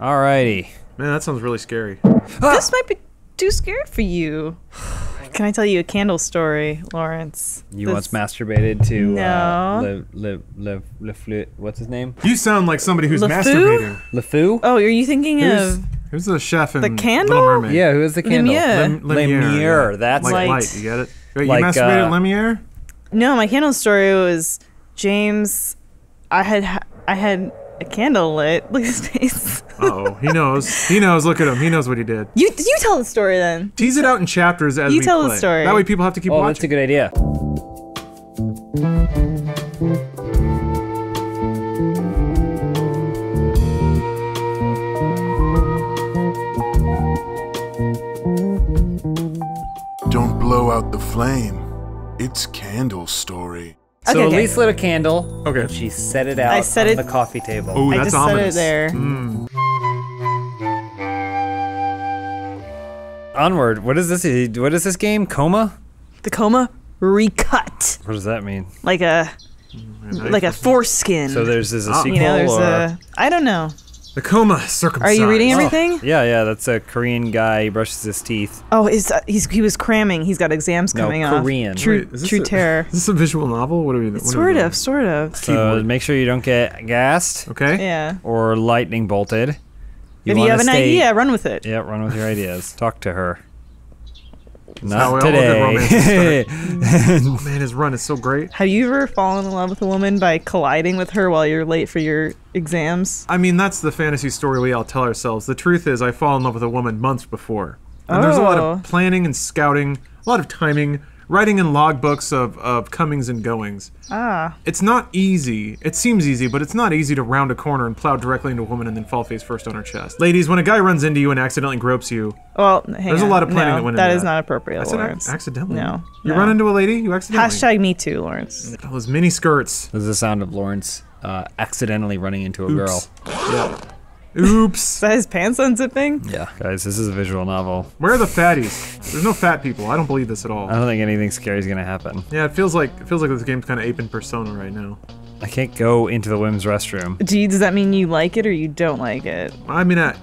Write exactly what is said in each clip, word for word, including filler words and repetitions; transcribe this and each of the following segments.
Alrighty. Man, that sounds really scary. Ah! This might be too scary for you. Can I tell you a candle story, Lawrence? You this... once masturbated to no. uh, Le, Le, Le, Le Flu, what's his name? You sound like somebody who's Le masturbating. LeFou? Oh, are you thinking who's, of... Who's the chef in the candle? Little Mermaid? Yeah, who is the candle? Lumière. Lumière, yeah. That's like light. light. You get it? Wait, like, you masturbated uh, Lumière? No, my candle story was James... I had... I had... a candle lit. Look at his face. Uh-oh. He knows. He knows. Look at him. He knows what he did. You you tell the story then. Tease it out in chapters as you we tell play. the story. That way people have to keep oh, watching. Oh, that's a good idea. Don't blow out the flame. It's candle story. So okay, Elyse okay. lit a candle. Okay. And she set it out I set on it, the coffee table. Oh, that's I just ominous. set it there. Mm. Onward. What is this? What is this game? Coma? The Coma recut. What does that mean? Like a, like a foreskin. So there's is a oh. sequel you know, there's or a, I don't know. The Coma circumcised. Are you reading everything? Oh. Yeah, yeah. That's a Korean guy. He brushes his teeth. Oh, is uh, he's he was cramming. He's got exams no, coming up. Korean. Off. True, Wait, true a, terror. Is this a visual novel? What are we? What sort are we of, sort of. So make sure you don't get gassed. Okay. Yeah. Or lightning bolted. You if you have an stay, idea, run with it. Yeah, run with your ideas. Talk to her. Not today. Oh man, his run is so great. Have you ever fallen in love with a woman by colliding with her while you're late for your exams? I mean, that's the fantasy story we all tell ourselves. The truth is, I fall in love with a woman months before. And oh. there's a lot of planning and scouting, a lot of timing, writing in logbooks of, of comings and goings. Ah. It's not easy. It seems easy, but it's not easy to round a corner and plow directly into a woman and then fall face first on her chest. Ladies, when a guy runs into you and accidentally gropes you, well, hang there's on. a lot of planning no, that went into that. That is not appropriate, That's Lawrence. Ac accidentally? No, no. You run into a lady, you accidentally. Hashtag me too, Lawrence. All those mini skirts. There's the sound of Lawrence uh, accidentally running into a Oops. girl. Yeah. Oops. Is that his pants unzipping? Yeah. Guys, this is a visual novel. Where are the fatties? There's no fat people. I don't believe this at all. I don't think anything scary is going to happen. Yeah, it feels like it feels like this game's kind of aping Persona right now. I can't go into the women's restroom. Gee, does that mean you like it or you don't like it? I mean, I,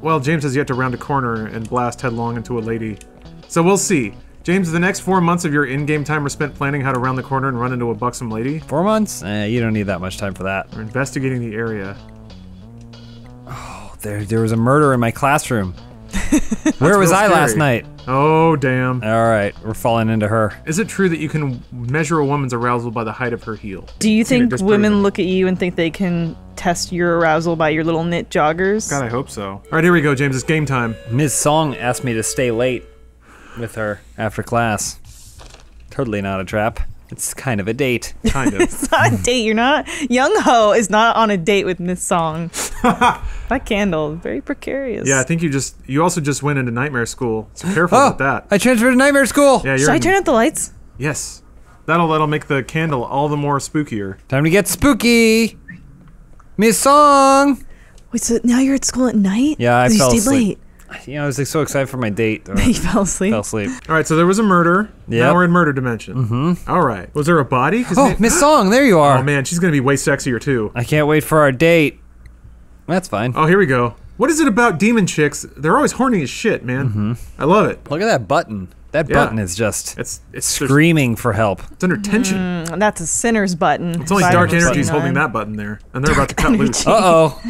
well, James says you have to round a corner and blast headlong into a lady. So we'll see. James, the next four months of your in-game time are spent planning how to round the corner and run into a buxom lady. Four months? Eh, you don't need that much time for that. We're investigating the area. There, there was a murder in my classroom. Where was I last night? Oh, damn. All right, we're falling into her. Is it true that you can measure a woman's arousal by the height of her heel? Do you think women look at you and think they can test your arousal by your little knit joggers? God, I hope so. All right, here we go, James. It's game time. Miz Song asked me to stay late with her after class. Totally not a trap. It's kind of a date. Kind of. It's not a date. You're not. Youngho is not on a date with Miz Song. That candle, very precarious. Yeah, I think you just. You also just went into Nightmare School. So careful oh, with that. I transferred to Nightmare School. Yeah, you're Should in, I turn out the lights? Yes. That'll that'll make the candle all the more spookier. Time to get spooky. Miz Song. Wait, so now you're at school at night? Yeah, I fell you stayed asleep. late. You know, I was like so excited for my date. He fell asleep. Fell asleep. All right, so there was a murder. Yeah. Now we're in murder dimension. Mm-hmm. All right. Was there a body? Oh, Miss Song, there you are. Oh man, she's gonna be way sexier too. I can't wait for our date. That's fine. Oh, here we go. What is it about demon chicks? They're always horny as shit, man. Mm-hmm. I love it. Look at that button. That yeah. button is just it's, it's screaming for help. It's under tension. Mm, that's a sinner's button. It's only dark energy's holding that button there, and they're dark about to cut energy. loose. Uh oh.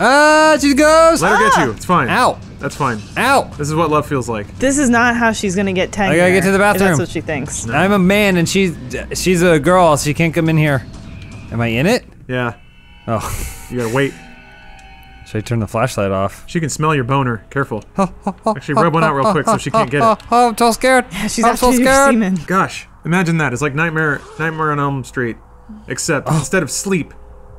Ah, uh, she goes. Let her ah. get you. It's fine. Ow. That's fine. Ow. This is what love feels like. This is not how she's gonna get tenure. I gotta get to the bathroom. That's what she thinks. No. I'm a man and she's she's a girl. She can't come in here. Am I in it? Yeah. Oh. You gotta wait. Should I turn the flashlight off? She can smell your boner. Careful. Actually, rub one out real quick so she can't get it. Oh, I'm so scared. Yeah, she's I'm so scared. Semen. Gosh, imagine that. It's like Nightmare Nightmare on Elm Street, except oh. instead of sleep.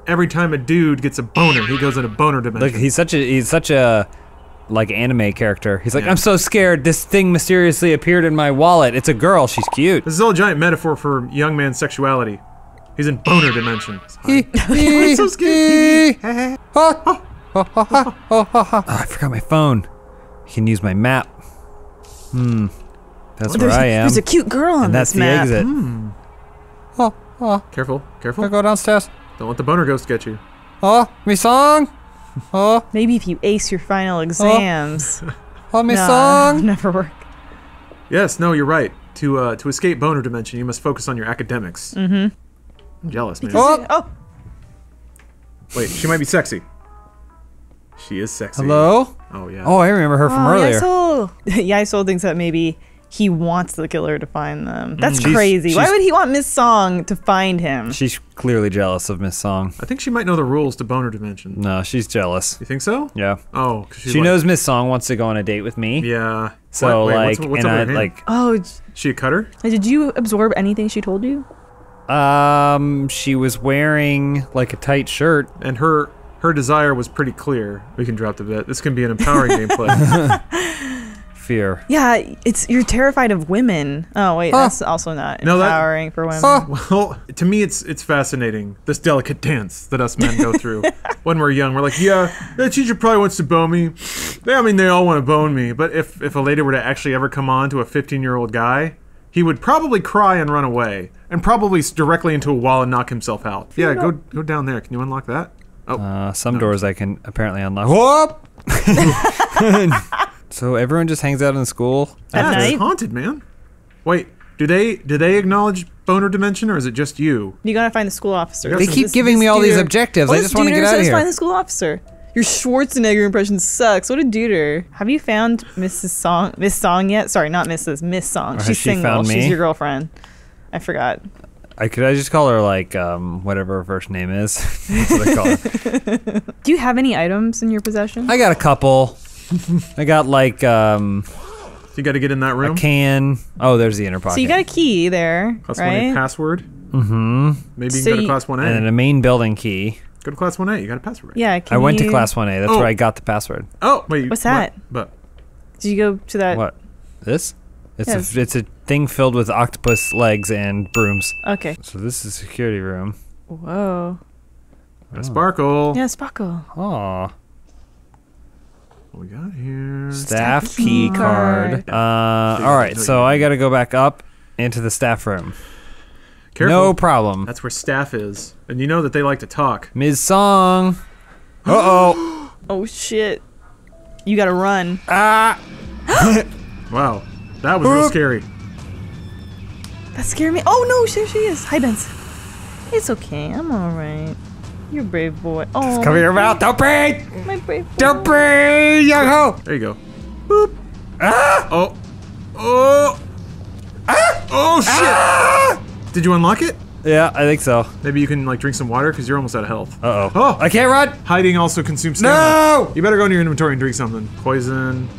Every time a dude gets a boner, he goes in a boner dimension. Look, he's such a he's such a like anime character. He's like, yeah. I'm so scared. This thing mysteriously appeared in my wallet. It's a girl. She's cute. This is all a giant metaphor for young man's sexuality. He's in boner dimension. I'm so scared. Oh, I forgot my phone. I can use my map. Hmm, that's where I am. There's a cute girl on this map. And that's the exit. Hmm. Oh, oh. Careful, careful. I go downstairs. Don't let the boner ghost get you. Oh, Miss Song? Huh? Maybe if you ace your final exams. Huh? Huh, Miz nah, Song? Never work. Yes, no, you're right. To uh, to escape boner dimension, you must focus on your academics. Mm-hmm. I'm jealous, man. Oh. oh! Wait, she might be sexy. She is sexy. Hello? Oh, yeah. Oh, I remember her from oh, earlier. Yaisel. Yaisel thinks that maybe he wants the killer to find them. That's mm. crazy. She's, Why she's, would he want Miz Song to find him? She's clearly jealous of Miz Song. I think she might know the rules to boner dimension. No, she's jealous. You think so? Yeah. Oh, 'cause she like, knows Miz Song wants to go on a date with me. Yeah. So, Wait, like, what's, what's and I, like, oh, she a cutter? Did you absorb anything she told you? Um, she was wearing like a tight shirt, and her her desire was pretty clear. We can drop the bit. This can be an empowering gameplay. Fear. Yeah, it's you're terrified of women. Oh wait, huh. that's also not empowering no, that, for women. Huh. Well, to me, it's it's fascinating this delicate dance that us men go through when we're young. We're like, yeah, that teacher probably wants to bone me. I mean, they all want to bone me, but if, if a lady were to actually ever come on to a fifteen-year-old guy, he would probably cry and run away, and probably directly into a wall and knock himself out. Yeah, go go down there. Can you unlock that? Oh, uh, some no. doors I can apparently unlock. Whoop! So everyone just hangs out in school. At night? It's haunted, man. Wait, do they do they acknowledge boner dimension, or is it just you? You gotta find the school officer. They keep this, giving this me all duder. these objectives. Oh, I just want to get out of here. Just find the school officer. Your Schwarzenegger impression sucks. What a duder. Have you found Missus Song, Miss Song yet? Sorry, not Missus Miss Song. She's she single. She's your girlfriend. I forgot. I could I just call her like um whatever her first name is. That's what I call her. Do you have any items in your possession? I got a couple. I got like um. So you got to get in that room. A can. Oh, there's the inner pocket. So you got a key there, class right? one A password. Mm-hmm. Maybe you so can go to class one A. And then a main building key. Go to class one A. You got a password. Right? Yeah. Can I went you... to class one A. That's oh. where I got the password. Oh, wait. What's that? What? But did you go to that? What? This? It's yes. a it's a thing filled with octopus legs and brooms. Okay. So this is a security room. Whoa. Oh. Sparkle. Yeah, sparkle. Aw. What we got here? Staff, staff key card. card. Uh, all right. So I got to go back up into the staff room. Careful. No problem. That's where staff is. And you know that they like to talk. Miz Song. Uh-oh. Oh, shit. You gotta run. Ah. Wow. That was real scary. That scared me. Oh, no. There she is. Hi, Benson. It's okay. I'm all right. You're a brave boy. Oh, just cover your mouth. Don't breathe. My brave boy. Don't breathe, Youngho. There you go. Boop. Ah. Oh. Oh. Ah. Oh, shit. Ah. Did you unlock it? Yeah, I think so. Maybe you can like drink some water because you're almost out of health. Uh oh. Oh, I can't run. Hiding also consumes stamina. No! You better go into your inventory and drink something. Poison.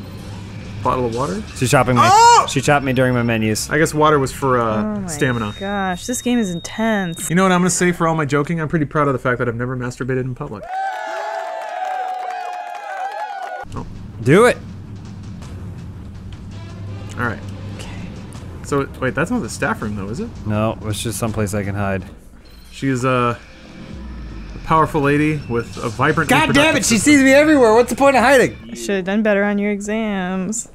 Bottle of water. She's chopping me. Oh! She chopped me during my menus. I guess water was for uh, oh my stamina. Gosh, this game is intense. You know what I'm gonna say for all my joking? I'm pretty proud of the fact that I've never masturbated in public. Oh. Do it. All right. So, wait, that's not the staff room, though, is it? No, it's just someplace I can hide. She's uh, a powerful lady with a vibrant... God damn it, she sees me everywhere! What's the point of hiding? You should have done better on your exams.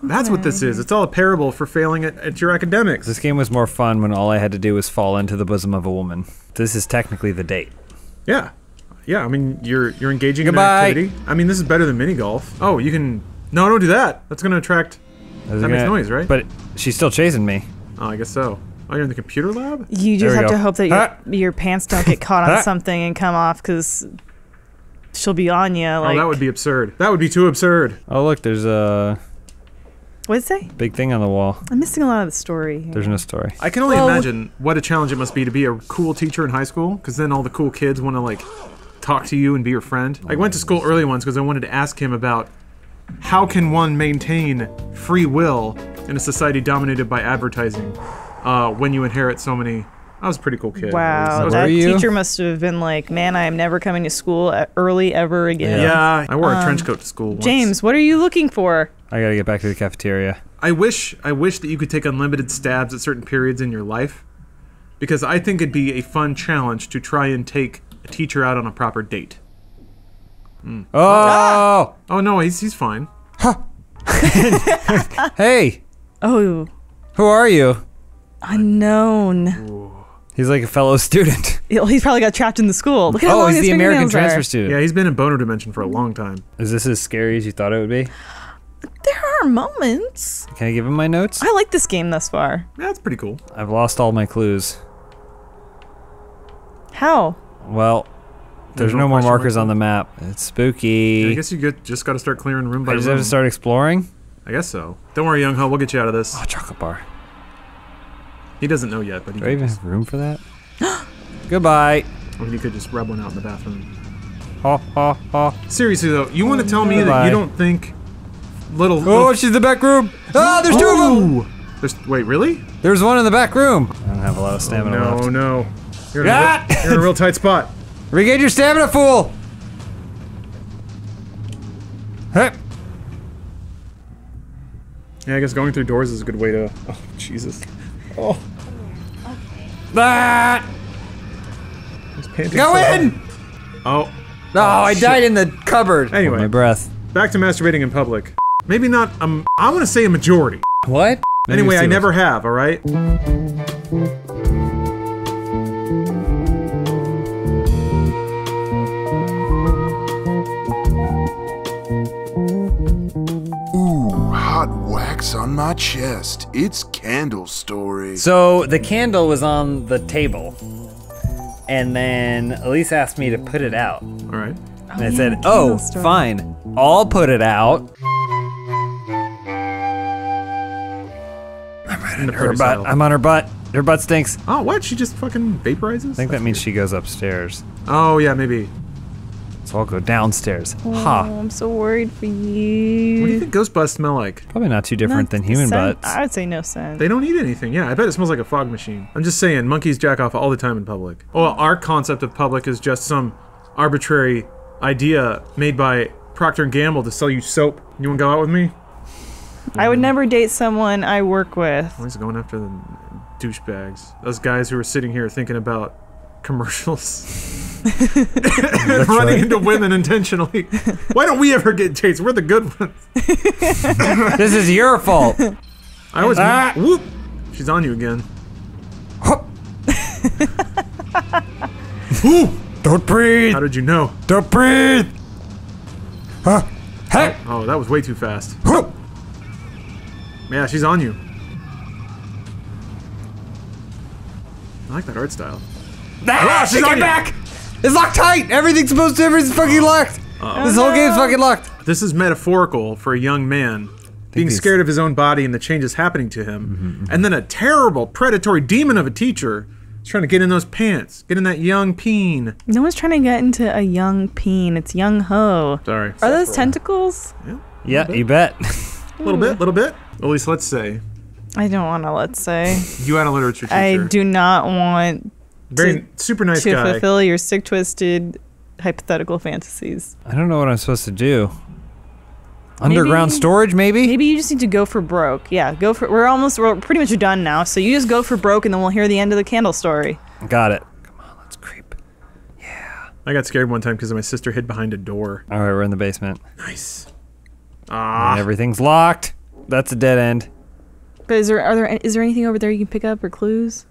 That's okay. What this is. It's all a parable for failing at, at your academics. This game was more fun when all I had to do was fall into the bosom of a woman. This is technically the date. Yeah. Yeah, I mean, you're you're engaging Goodbye. in an activity. I mean, this is better than mini-golf. Oh, you can... No, don't do that! That's gonna attract... That gonna, makes noise, right? But she's still chasing me. Oh, I guess so. Oh, you're in the computer lab? You just have go. to hope that your, ah. your pants don't get caught on ah. something and come off, because she'll be on you. Like... Oh, that would be absurd. That would be too absurd. Oh, look, there's a... What did it say? Big thing on the wall. I'm missing a lot of the story here. There's no story. I can only well, imagine what a challenge it must be to be a cool teacher in high school, because then all the cool kids want to, like, talk to you and be your friend. Oh, I went to school goodness. early once because I wanted to ask him about... How can one maintain free will in a society dominated by advertising uh, when you inherit so many... I was a pretty cool kid. Wow, that teacher must have been like, man, I am never coming to school early ever again. Yeah, yeah. I wore a um, trench coat to school once. James, what are you looking for? I gotta get back to the cafeteria. I wish, I wish that you could take unlimited stabs at certain periods in your life, because I think it'd be a fun challenge to try and take a teacher out on a proper date. Mm. Oh! Ah! Oh no, he's he's fine. Huh. Hey. Oh. Who are you? Unknown. Ooh. He's like a fellow student. he's probably got trapped in the school. Look at how oh, long he's his the American transfer are. student. Yeah, he's been in boner dimension for a long time. Is this as scary as you thought it would be? There are moments. Can I give him my notes? I like this game thus far. Yeah, it's pretty cool. I've lost all my clues. How? Well, there's, there's no, no more markers on the map. It's spooky. Yeah, I guess you get, just got to start clearing room by room. I just room. have to start exploring? I guess so. Don't worry, Youngho. We'll get you out of this. Oh, chocolate bar. He doesn't know yet, but he Do I even have room for that? Goodbye. Or you could just rub one out in the bathroom. Ha, ha, ha. Seriously, though, you oh, want to tell me that you don't think little... Oh, little... she's in the back room. Ah, there's two oh. of them. There's, wait, really? There's one in the back room. I don't have a lot of stamina oh, no, left. No, no. You're, ah! you're in a real tight spot. Regain your stamina, fool! Hey. Yeah, I guess going through doors is a good way to... Oh, Jesus. Oh. Okay. Ah! Go in! Him. Oh. No, oh, I shit. died in the cupboard. Anyway. Oh, my breath. Back to masturbating in public. Maybe not, um, I want to say a majority. What? Maybe anyway, I never have, alright? Wax on my chest. It's candle story. So the candle was on the table, and then Elyse asked me to put it out. All right. Oh, and I yeah, said, "Oh, story. fine. I'll put it out." I'm, right in her butt. I'm on her butt. Her butt stinks. Oh, what? She just fucking vaporizes? I think That's that means weird. she goes upstairs. Oh yeah, maybe. So I'll go downstairs. Oh, ha! I'm so worried for you. What do you think ghost butts smell like? Probably not too different not than human scent. butts. I would say no scent. They don't eat anything. Yeah, I bet it smells like a fog machine. I'm just saying, monkeys jack off all the time in public. Oh, well, our concept of public is just some arbitrary idea made by Procter and Gamble to sell you soap. You want to go out with me? I would never date someone I work with. Oh, he's going after the douchebags. Those guys who are sitting here thinking about commercials. Running right. into women intentionally. Why don't we ever get dates? We're the good ones. This is your fault. I was. Ah. Whoop! She's on you again. Ooh, don't breathe. How did you know? Don't breathe. Huh? Hey. Oh, oh, that was way too fast. Yeah, she's on you. I like that art style. Ah, ah, she's on you. back. It's locked tight! Everything's supposed to everything's fucking locked! Uh-oh. This whole game's fucking locked. This is metaphorical for a young man being scared of his own body and the changes happening to him. Mm-hmm. And then a terrible predatory demon of a teacher is trying to get in those pants. Get in that young peen. No one's trying to get into a young peen. It's Youngho. Sorry. Are those tentacles? Yeah. Yeah, you bet. A little bit, little bit. At least let's say. I don't wanna let's say. You had a literature teacher. I do not want Very to, super nice to guy. To fulfill your sick, twisted, hypothetical fantasies. I don't know what I'm supposed to do. Underground maybe, storage, maybe? Maybe you just need to go for broke. Yeah, go for. We're almost. We're pretty much done now. So you just go for broke, and then we'll hear the end of the candle story. Got it. Come on, let's creep. Yeah. I got scared one time because my sister hid behind a door. All right, we're in the basement. Nice. Ah. And everything's locked. That's a dead end. But is there are there is there anything over there you can pick up or clues?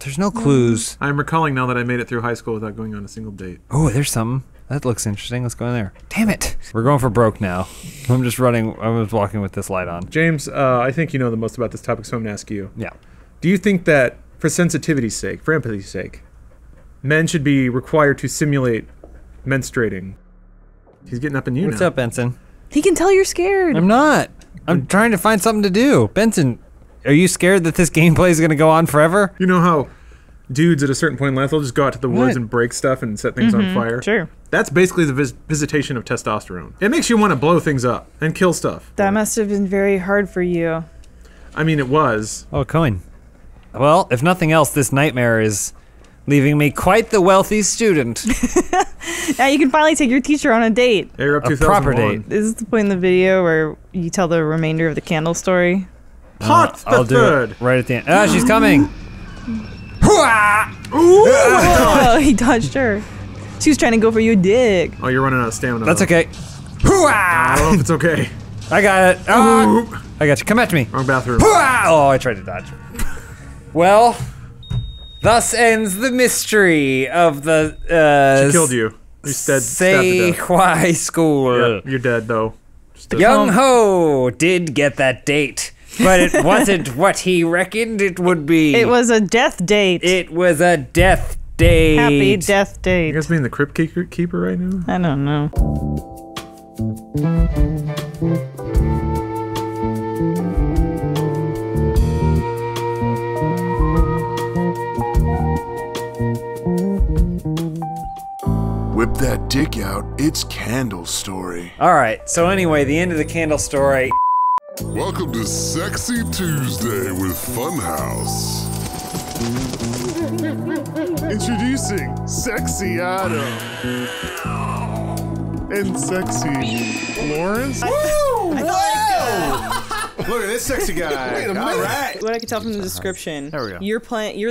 There's no clues. I'm recalling now that I made it through high school without going on a single date. Oh, there's something. That looks interesting. Let's go in there. Damn it. We're going for broke now. I'm just running. I was walking with this light on. James, uh, I think you know the most about this topic, so I'm going to ask you. Yeah. Do you think that for sensitivity's sake, for empathy's sake, men should be required to simulate menstruating? He's getting up in you now. What's up, Benson? He can tell you're scared. I'm not. I'm trying to find something to do. Benson... Are you scared that this gameplay is going to go on forever? You know how dudes at a certain point in life, they'll just go out to the woods what? and break stuff and set things mm-hmm, on fire? Sure. That's basically the vis visitation of testosterone. It makes you want to blow things up and kill stuff. That must have been very hard for you. I mean, it was. Oh, coin. Well, if nothing else, this nightmare is leaving me quite the wealthy student. Now you can finally take your teacher on a date. Yeah, you're up to a proper date. Is this the point in the video where you tell the remainder of the candle story? Hot uh, the third! Right at the end. Ah, she's coming! Oh, he dodged her. She was trying to go for your dick. Oh, you're running out of stamina. That's okay. I don't know if it's okay. I got it. Oh, I got you. Come at me. Wrong bathroom. Oh, I tried to dodge her. Well, Thus ends the mystery of the uh she killed you. You said Say High School. Yeah, you're dead though. Youngho did get that date, but it wasn't what he reckoned it would be. It was a death date. It was a death date. Happy death date. You guys being the crypt keeper right now? I don't know. Whip that dick out, it's Candle Story. Alright, so anyway, the end of the Candle Story. Welcome to Sexy Tuesday with Funhouse. Introducing Sexy Adam. And Sexy Lawrence. Woo! Look at this sexy guy. Alright. What I can tell from the description, there we go. You're playing you're the